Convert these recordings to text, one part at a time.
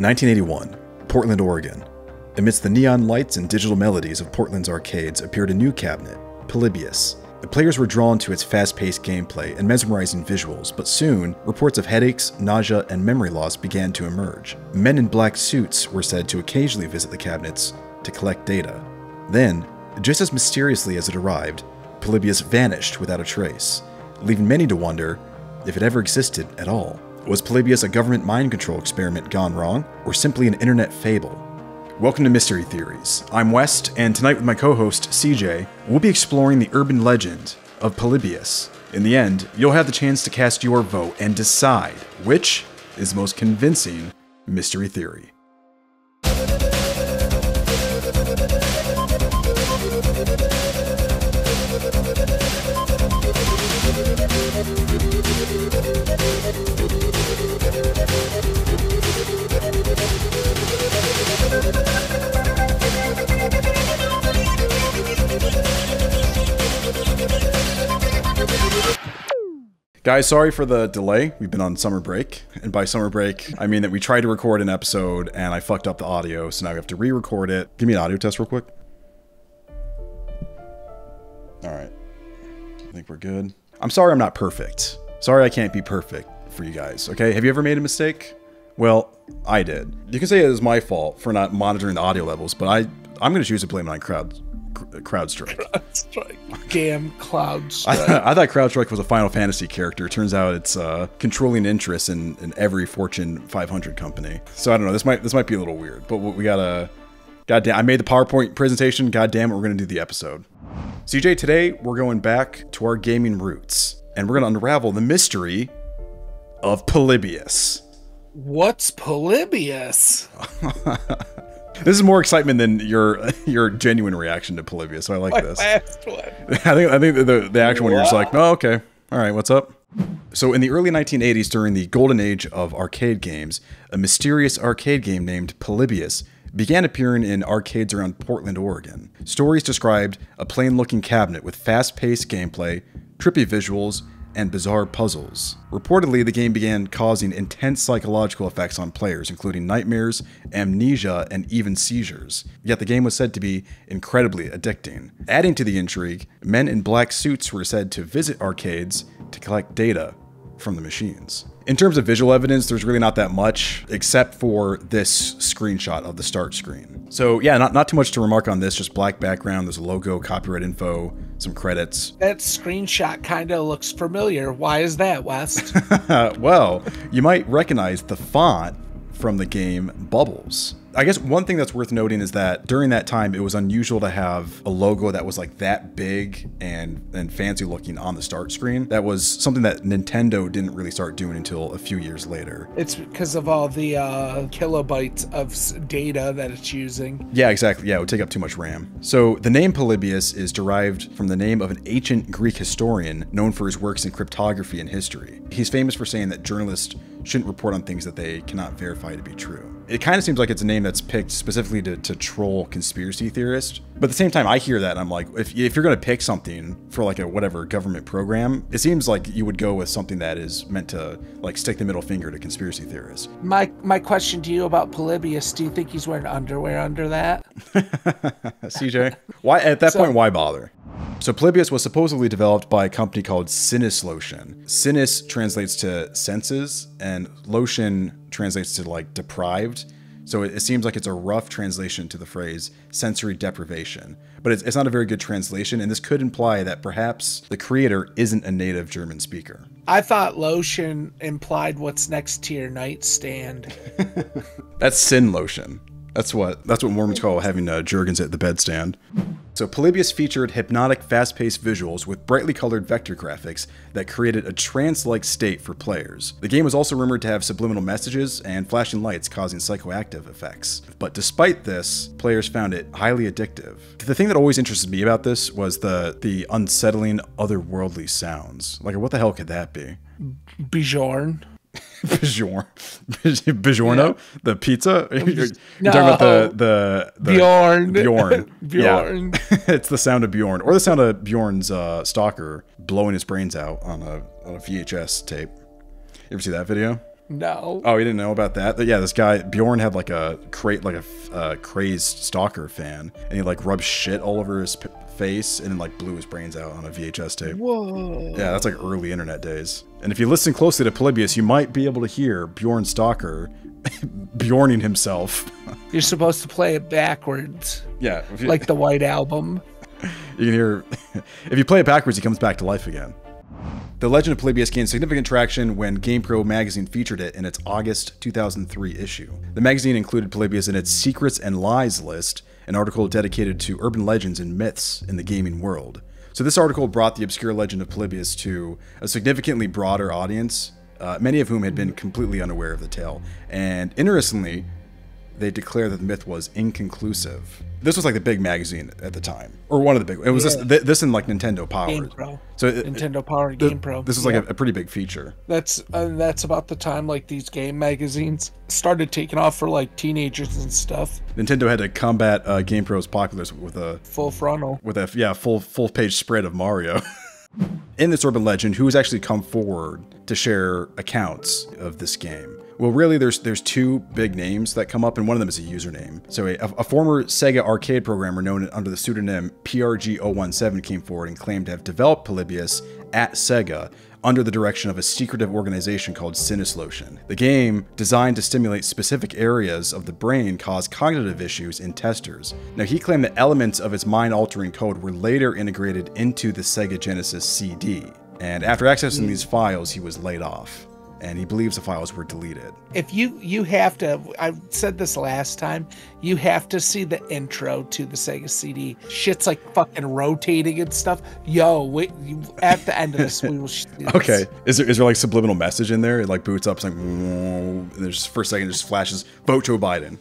1981, Portland, Oregon. Amidst the neon lights and digital melodies of Portland's arcades appeared a new cabinet, Polybius. The players were drawn to its fast-paced gameplay and mesmerizing visuals, but soon, reports of headaches, nausea, and memory loss began to emerge. Men in black suits were said to occasionally visit the cabinets to collect data. Then, just as mysteriously as it arrived, Polybius vanished without a trace, leaving many to wonder if it ever existed at all. Was Polybius a government mind control experiment gone wrong, or simply an internet fable? Welcome to Mystery Theories. I'm West, and tonight with my co-host, CJ, we'll be exploring the urban legend of Polybius. In the end, you'll have the chance to cast your vote and decide which is the most convincing mystery theory. Guys, sorry for the delay. We've been on summer break. And by summer break, I mean that we tried to record an episode and I fucked up the audio, so now we have to re-record it. Give me an audio test real quick. All right. I think we're good. I'm sorry I'm not perfect. Sorry I can't be perfect for you guys, okay? Have you ever made a mistake? Well, I did. You can say it was my fault for not monitoring the audio levels, but I'm gonna choose to blame it on Crowdstrike. Damn Crowdstrike. I thought Crowdstrike was a Final Fantasy character. Turns out it's controlling interest in every Fortune 500 company. So I don't know. This might be a little weird, but we gotta. Goddamn! I made the PowerPoint presentation. Goddamn it! We're gonna do the episode. CJ, today we're going back to our gaming roots, and we're gonna unravel the mystery of Polybius. What's Polybius? This is more excitement than your genuine reaction to Polybius, so I like this. Last one. I think the actual one you're just like, oh, okay, all right, what's up? So in the early 1980s, during the golden age of arcade games, a mysterious arcade game named Polybius began appearing in arcades around Portland, Oregon. Stories described a plain-looking cabinet with fast-paced gameplay, trippy visuals, and bizarre puzzles. Reportedly, the game began causing intense psychological effects on players, including nightmares, amnesia, and even seizures. Yet the game was said to be incredibly addicting. Adding to the intrigue, men in black suits were said to visit arcades to collect data from the machines. In terms of visual evidence, there's really not that much, except for this screenshot of the start screen. So yeah, not too much to remark on this, just black background, there's a logo, copyright info, some credits. That screenshot kind of looks familiar. Why is that, West? Well, you might recognize the font from the game Bubbles. I guess one thing that's worth noting is that during that time, it was unusual to have a logo that was like that big and fancy looking on the start screen. That was something that Nintendo didn't really start doing until a few years later. It's because of all the kilobytes of data that it's using. Yeah, exactly. Yeah, it would take up too much RAM. So the name Polybius is derived from the name of an ancient Greek historian known for his works in cryptography and history. He's famous for saying that journalists shouldn't report on things that they cannot verify to be true. It kind of seems like it's a name that's picked specifically to troll conspiracy theorists. But at the same time, I hear that and I'm like, if you're going to pick something for like a whatever government program, it seems like you would go with something that is meant to like stick the middle finger to conspiracy theorists. My question to you about Polybius, do you think he's wearing underwear under that? CJ, why at that point, why bother? So Polybius was supposedly developed by a company called Sinneslöschen. Sinnes translates to senses and lotion translates to like deprived. So it seems like it's a rough translation to the phrase sensory deprivation, but it's not a very good translation. And this could imply that perhaps the creator isn't a native German speaker. I thought lotion implied what's next to your nightstand. That's sin lotion. That's what Mormons call having Jergens at the bedstand. So Polybius featured hypnotic, fast-paced visuals with brightly colored vector graphics that created a trance-like state for players. The game was also rumored to have subliminal messages and flashing lights causing psychoactive effects. But despite this, players found it highly addictive. The thing that always interested me about this was the unsettling, otherworldly sounds. Like, what the hell could that be? Bjorn. Bjorno, the pizza. You're talking about the Bjorn. Bjorn. Yeah. It's the sound of Bjorn, or the sound of Bjorn's stalker blowing his brains out on a VHS tape. You ever see that video? No. Oh, you didn't know about that? Yeah, this guy Bjorn had like a crazed stalker fan, and he like rubbed shit all over his face and then like blew his brains out on a VHS tape. Whoa. Yeah, that's like early internet days. And if you listen closely to Polybius, you might be able to hear Bjorn Stalker Bjorning himself. You're supposed to play it backwards. Yeah, like the White Album. You can hear if you play it backwards, he comes back to life again. The Legend of Polybius gained significant traction when GamePro magazine featured it in its August 2003 issue. The magazine included Polybius in its Secrets and Lies list, an article dedicated to urban legends and myths in the gaming world. So this article brought the obscure legend of Polybius to a significantly broader audience, many of whom had been completely unaware of the tale. And interestingly, they declared that the myth was inconclusive. This was like the big magazine at the time, or one of the big ones. It was this and like Nintendo Power. GamePro. So Nintendo Power, GamePro. This was like a pretty big feature. That's about the time like these game magazines started taking off for like teenagers and stuff. Nintendo had to combat GamePro's popularity with a full frontal, with a full page spread of Mario. In this urban legend, who has actually come forward to share accounts of this game? Well, really, there's two big names that come up, and one of them is a username. So a former Sega arcade programmer known under the pseudonym PRG017 came forward and claimed to have developed Polybius at Sega under the direction of a secretive organization called Sinneslöschen. The game, designed to stimulate specific areas of the brain, caused cognitive issues in testers. Now, he claimed that elements of its mind-altering code were later integrated into the Sega Genesis CD. And after accessing these files, he was laid off, and he believes the files were deleted. If you have to, I said this last time, you have to see the intro to the Sega CD. Shit's like fucking rotating and stuff. Yo, wait, at the end of this, we will see this. Okay, is there like subliminal message in there? It like boots up, it's like, and there's for a second, it just flashes, vote Joe Biden.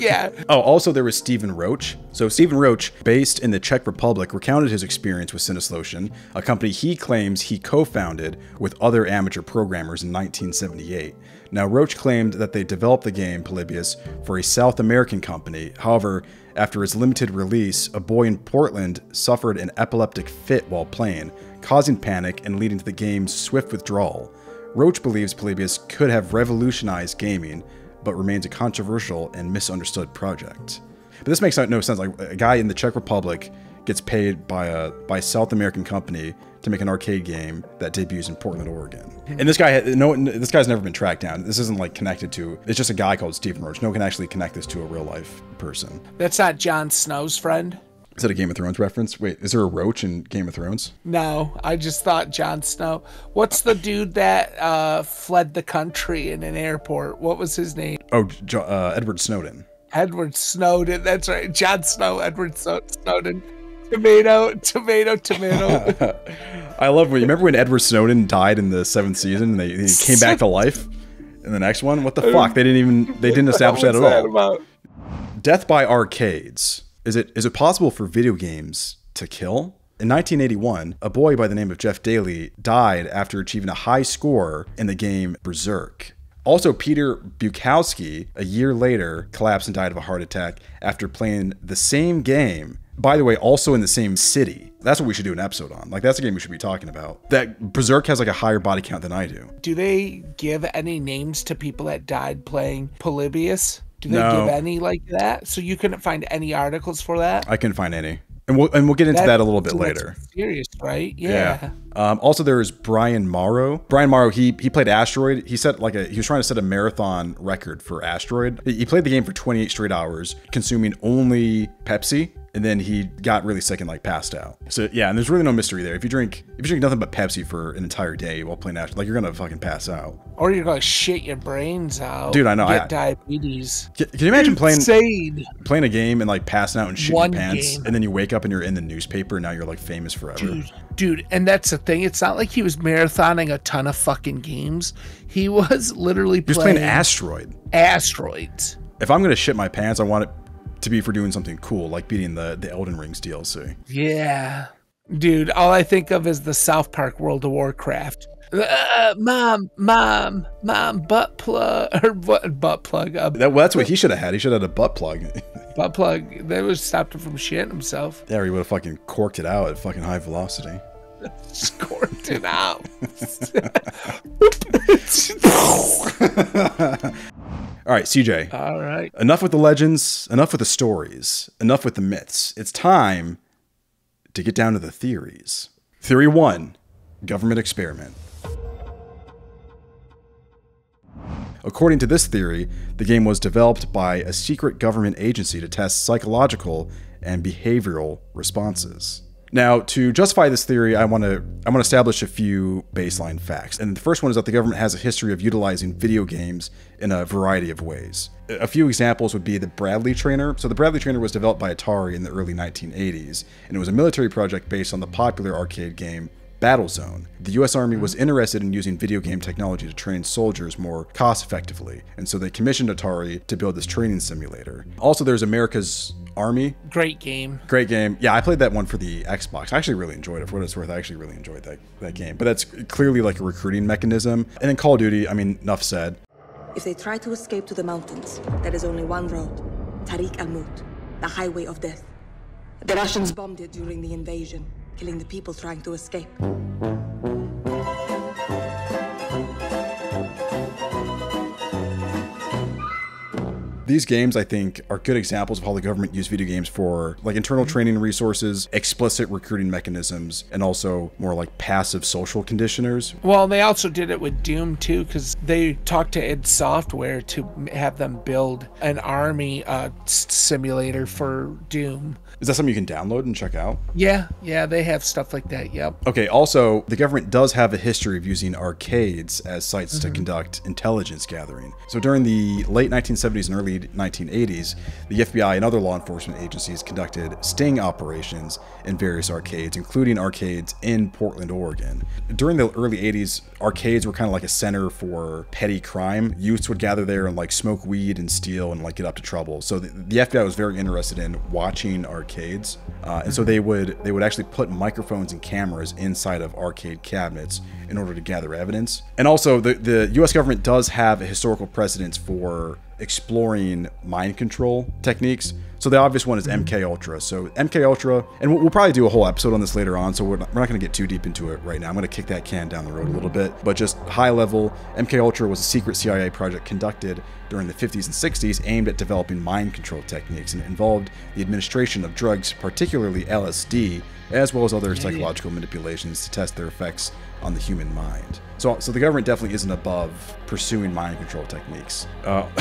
Yeah. Oh, also there was Stephen Roach. So Stephen Roach, based in the Czech Republic, recounted his experience with Sinneslöschen, a company he claims he co-founded with other amateur programmers in 1978. Now, Roach claimed that they developed the game Polybius for a South American company. However, after its limited release, a boy in Portland suffered an epileptic fit while playing, causing panic and leading to the game's swift withdrawal. Roach believes Polybius could have revolutionized gaming, but remains a controversial and misunderstood project. But this makes no sense. Like, a guy in the Czech Republic gets paid by a South American company to make an arcade game that debuts in Portland, Oregon. And this guy, this guy's never been tracked down. This isn't like connected to, it's just a guy called Stephen Roach. No one can actually connect this to a real life person. That's not Jon Snow's friend. Is that a Game of Thrones reference? Wait, is there a Roach in Game of Thrones? No, I just thought Jon Snow. What's the dude that fled the country in an airport? What was his name? Oh, Edward Snowden. Edward Snowden, that's right. Jon Snow, Edward Snowden. Tomato, tomato, tomato. I love when, you remember when Edward Snowden died in the 7th season and he came back to life in the next one? What the fuck? They didn't establish that at all. About? Death by arcades. Is it possible for video games to kill? In 1981, a boy by the name of Jeff Daly died after achieving a high score in the game Berserk. Also, Peter Bukowski, a year later, collapsed and died of a heart attack after playing the same game. By the way, also in the same city. That's what we should do an episode on. Like, that's a game we should be talking about. That Berserk has like a higher body count than I do. Do they give any names to people that died playing Polybius? Do they give any like that? So you couldn't find any articles for that? I couldn't find any. And we'll get into that a little bit later. Serious, right? Yeah. Also, there is Brian Morrow. Brian Morrow, he played Asteroid. He set he was trying to set a marathon record for Asteroid. He played the game for 28 straight hours, consuming only Pepsi. And then he got really sick and like passed out. So yeah, and there's really no mystery there. If you drink nothing but Pepsi for an entire day while playing Ash, like, you're gonna fucking pass out. Or you're gonna shit your brains out. Dude, I know. Get diabetes. Can you imagine playing a game and like passing out and shitting your pants, and then you wake up and you're in the newspaper and now you're like famous forever. Dude, and that's the thing. It's not like he was marathoning a ton of fucking games. He was literally playing Asteroids. If I'm gonna shit my pants, I want it to be for doing something cool, like beating the Elden Rings DLC. Yeah. Dude, all I think of is the South Park World of Warcraft. Mom, butt plug, or butt plug. That's what he should have had. He should have had a butt plug. Butt plug. That would have stopped him from shitting himself. Yeah, or he would have fucking corked it out at fucking high velocity. Just corked it out. right, CJ. All right. Enough with the legends. Enough with the stories. Enough with the myths. It's time to get down to the theories. Theory one, government experiment. According to this theory, the game was developed by a secret government agency to test psychological and behavioral responses. Now, to justify this theory, I want to establish a few baseline facts. And the first one is that the government has a history of utilizing video games in a variety of ways. A few examples would be the Bradley trainer. So the Bradley trainer was developed by Atari in the early 1980s, and it was a military project based on the popular arcade game Battle Zone. The US Army was interested in using video game technology to train soldiers more cost effectively, and so they commissioned Atari to build this training simulator. Also, there's America's Army. Great game. Great game. Yeah, I played that one for the Xbox. I actually really enjoyed it. For what it's worth, I actually really enjoyed that game. But that's clearly like a recruiting mechanism. And then Call of Duty, I mean, enough said. If they try to escape to the mountains, there is only one road, Tariq al-Mut, the highway of death. The Russians bombed it during the invasion, killing the people trying to escape. These games, I think, are good examples of how the government used video games for like internal training resources, explicit recruiting mechanisms, and also more like passive social conditioners. Well, they also did it with Doom too, because they talked to id Software to have them build an army simulator for Doom. Is that something you can download and check out? Yeah, they have stuff like that, yep. Okay, also, the government does have a history of using arcades as sites to conduct intelligence gathering. So during the late 1970s and early 1980s, the FBI and other law enforcement agencies conducted sting operations in various arcades, including arcades in Portland, Oregon. During the early 80s, arcades were kind of like a center for petty crime. Youths would gather there and like smoke weed and steal and like get up to trouble. So the FBI was very interested in watching arcades, and so they would actually put microphones and cameras inside of arcade cabinets in order to gather evidence. And also, the U.S. government does have a historical precedence for exploring mind control techniques. So the obvious one is MKUltra. So MKUltra, and we'll probably do a whole episode on this later on, so we're not going to get too deep into it right now. I'm going to kick that can down the road a little bit, but just high level, MKUltra was a secret CIA project conducted during the 50s and 60s aimed at developing mind control techniques, and it involved the administration of drugs, particularly LSD, as well as other psychological manipulations to test their effects on the human mind. So the government definitely isn't above pursuing mind control techniques.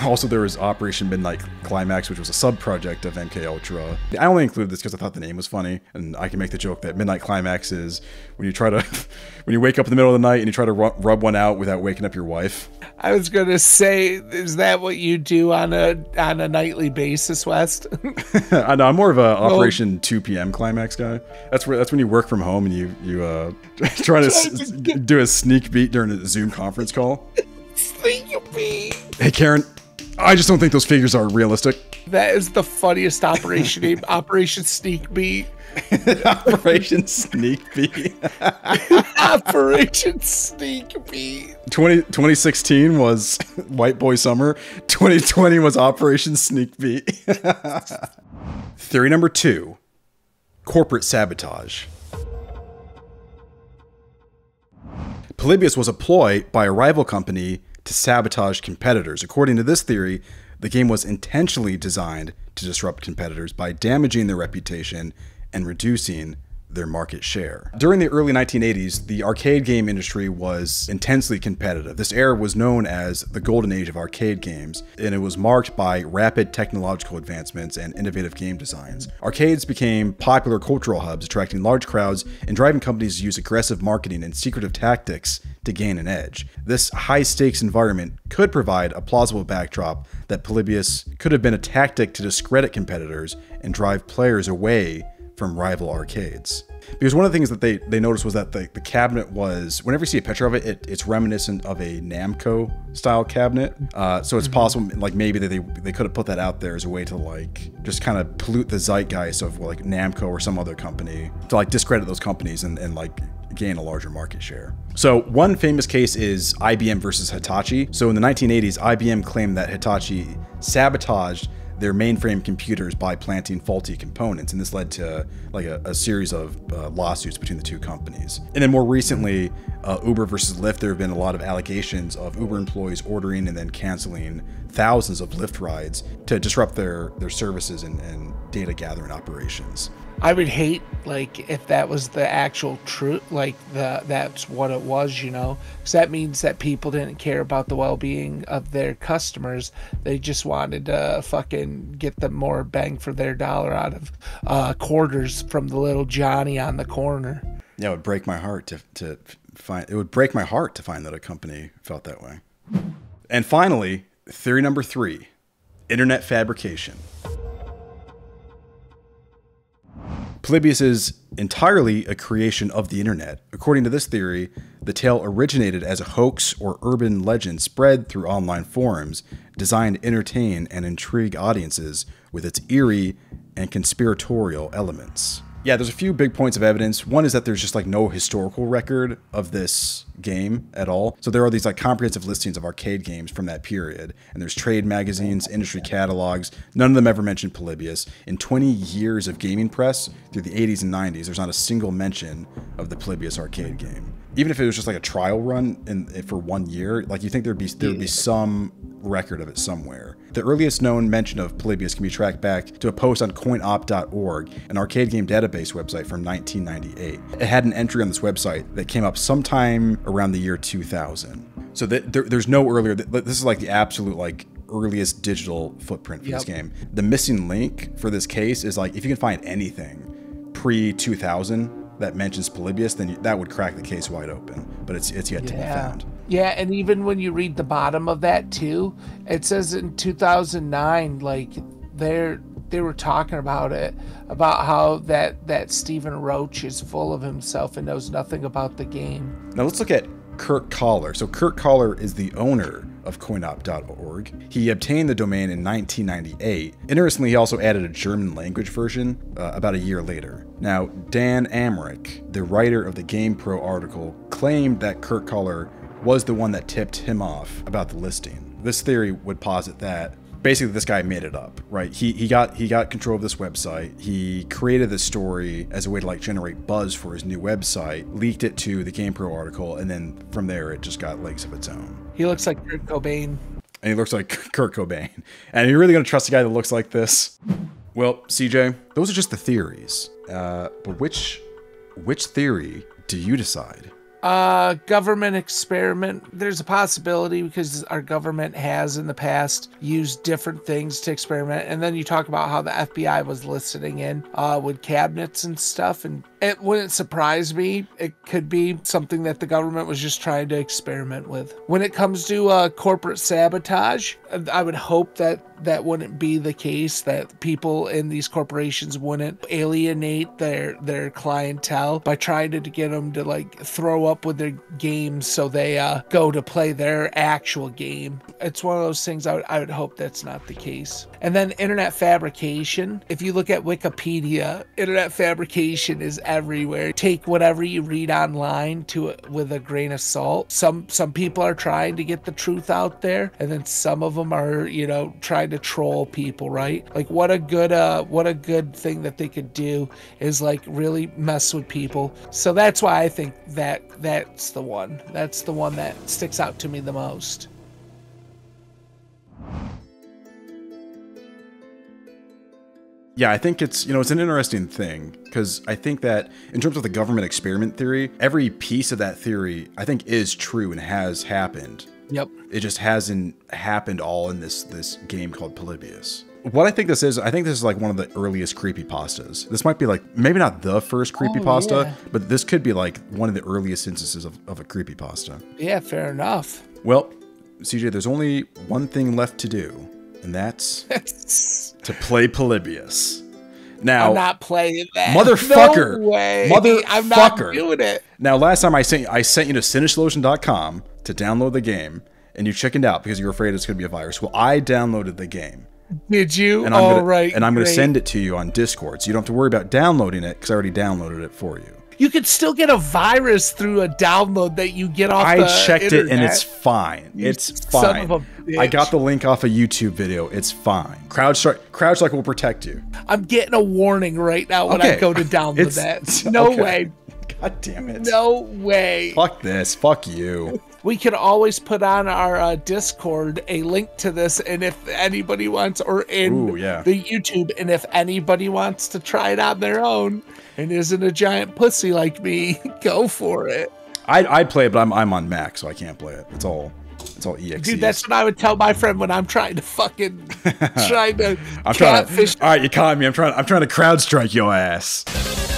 Also, there was Operation Midnight Climax, which was a sub-project of MKUltra. I only included this because I thought the name was funny, and I can make the joke that Midnight Climax is when you try to, when you wake up in the middle of the night and you try to rub one out without waking up your wife. I was gonna say, is that what you do on a nightly basis, West? I know, I'm more of a Operation 2 p.m. Climax guy. That's when you work from home and you try to do a sneak peek during a Zoom conference call. Hey Karen, I just don't think those figures are realistic. That is the funniest operation name. Operation Sneak Beat. Operation Sneak Beat. Operation Sneak Beat. 2016 was White Boy Summer. 2020 was Operation Sneak Beat. Theory number two, corporate sabotage. Polybius was a ploy by a rival company to sabotage competitors. According to this theory, the game was intentionally designed to disrupt competitors by damaging their reputation and reducing their market share. During the early 1980s, the arcade game industry was intensely competitive. This era was known as the golden age of arcade games, and it was marked by rapid technological advancements and innovative game designs. Arcades became popular cultural hubs, attracting large crowds and driving companies to use aggressive marketing and secretive tactics to gain an edge. This high-stakes environment could provide a plausible backdrop that Polybius could have been a tactic to discredit competitors and drive players away from rival arcades. Because one of the things that they noticed was that the cabinet was, whenever you see a picture of it, it's reminiscent of a Namco style cabinet. So it's possible, like maybe that they could have put that out there as a way to like, just kind of pollute the zeitgeist of like Namco or some other company to like discredit those companies and like gain a larger market share. So one famous case is IBM versus Hitachi. So in the 1980s, IBM claimed that Hitachi sabotaged their mainframe computers by planting faulty components, and this led to like a series of lawsuits between the two companies. And then more recently, Uber versus Lyft, there have been a lot of allegations of Uber employees ordering and then canceling thousands of Lyft rides to disrupt their services and data gathering operations. I would hate, like, if that was the actual truth, like that's what it was, you know, because that means that people didn't care about the well-being of their customers. They just wanted to fucking get them more bang for their dollar out of quarters from the little Johnny on the corner. Yeah, it would break my heart to find, it would break my heart to find that a company felt that way. And finally, theory number 3, internet fabrication. Polybius is entirely a creation of the internet. According to this theory, the tale originated as a hoax or urban legend spread through online forums designed to entertain and intrigue audiences with its eerie and conspiratorial elements. Yeah, there's a few big points of evidence. One is that there's just like no historical record of this game at all. So there are these like comprehensive listings of arcade games from that period. And there's trade magazines, industry catalogs. None of them ever mentioned Polybius. In 20 years of gaming press through the 80s and 90s, there's not a single mention of the Polybius arcade game. Even if it was just like a trial run for 1 year, like you think there'd be some record of it somewhere. The earliest known mention of Polybius can be tracked back to a post on coinop.org, an arcade game database website from 1998. It had an entry on this website that came up sometime around the year 2000. So there's no earlier, this is like the absolute like earliest digital footprint for this game. The missing link for this case is like, if you can find anything pre-2000, that mentions Polybius, then that would crack the case wide open. But it's yet to be found. Yeah, and even when you read the bottom of that too, it says in 2009, like they were talking about it, about how that Stephen Roach is full of himself and knows nothing about the game. Now let's look at Kirk Collar. So Kirk Collar is the owner of coinop.org. He obtained the domain in 1998. Interestingly, he also added a German language version about a year later. Now, Dan Amrick, the writer of the GamePro article, claimed that Kirk Collar was the one that tipped him off about the listing. This theory would posit that basically this guy made it up, right? He got control of this website. He created this story as a way to like generate buzz for his new website, leaked it to the GamePro article, and then from there it just got legs of its own. He looks like Kurt Cobain. And he looks like Kurt Cobain. And you're really gonna trust a guy that looks like this? Well, CJ, those are just the theories. But which theory do you decide? Government experiment. There's a possibility because our government has in the past used different things to experiment. And then you talk about how the FBI was listening in with cabinets and stuff. And it wouldn't surprise me. It could be something that the government was just trying to experiment with. When it comes to corporate sabotage, I would hope that wouldn't be the case, that people in these corporations wouldn't alienate their clientele by trying to get them to like throw up with their games so they go to play their actual game. It's one of those things I would hope that's not the case. And then internet fabrication. If you look at Wikipedia, internet fabrication is everywhere. Take whatever you read online to it with a grain of salt. Some people are trying to get the truth out there, and then some of them are, you know, trying to troll people, right? Like what a good thing that they could do is like really mess with people. So that's why I think that's the one. That's the one that sticks out to me the most. Yeah, I think it's, you know, it's an interesting thing because I think that in terms of the government experiment theory, every piece of that theory I think is true and has happened. Yep. It just hasn't happened all in this game called Polybius. What I think this is like one of the earliest creepypastas. This might be like, maybe not the first creepypasta, but this could be like one of the earliest instances of a creepypasta. Yeah, fair enough. Well, CJ, there's only one thing left to do. And that's to play Polybius. Now, I'm not playing that. Motherfucker. No way. Motherfucker. I'm not doing it. Now, last time I sent you to Sinneslöschen.com to download the game, and you chickened out because you were afraid it's going to be a virus. Well, I downloaded the game. Did you? And all right. And I'm going to send it to you on Discord, so you don't have to worry about downloading it because I already downloaded it for you. You could still get a virus through a download that you get off the internet. I checked it and it's fine. It's fine. Son of a bitch. I got the link off a YouTube video. It's fine. Crowdstrike will protect you. I'm getting a warning right now when I go to download that. No way. God damn it. No way. Fuck this. Fuck you. We could always put on our Discord a link to this, and if anybody wants, or in the YouTube, and if anybody wants to try it on their own and isn't a giant pussy like me, go for it. I play it, but I'm on Mac, so I can't play it. It's all EXE. Dude, that's what I would tell my friend when I'm trying to fucking catfish. All right, you caught me. I'm trying to Crowdstrike your ass.